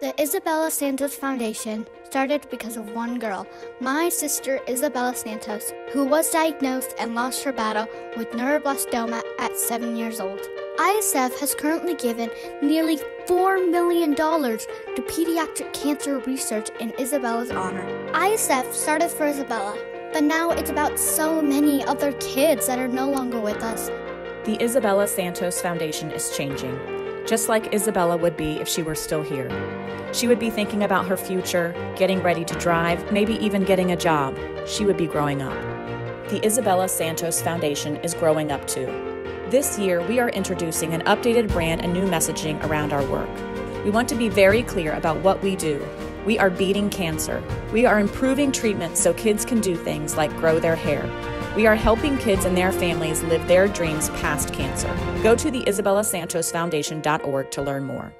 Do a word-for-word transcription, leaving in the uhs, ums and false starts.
The Isabella Santos Foundation started because of one girl, my sister Isabella Santos, who was diagnosed and lost her battle with neuroblastoma at seven years old. I S F has currently given nearly four million dollars to pediatric cancer research in Isabella's honor. I S F started for Isabella, but now it's about so many other kids that are no longer with us. The Isabella Santos Foundation is changing, just like Isabella would be if she were still here. She would be thinking about her future, getting ready to drive, maybe even getting a job. She would be growing up. The Isabella Santos Foundation is growing up too. This year, we are introducing an updated brand and new messaging around our work. We want to be very clear about what we do. We are beating cancer. We are improving treatments so kids can do things like grow their hair. We are helping kids and their families live their dreams past cancer. Go to the Isabella Santos Foundation dot org to learn more.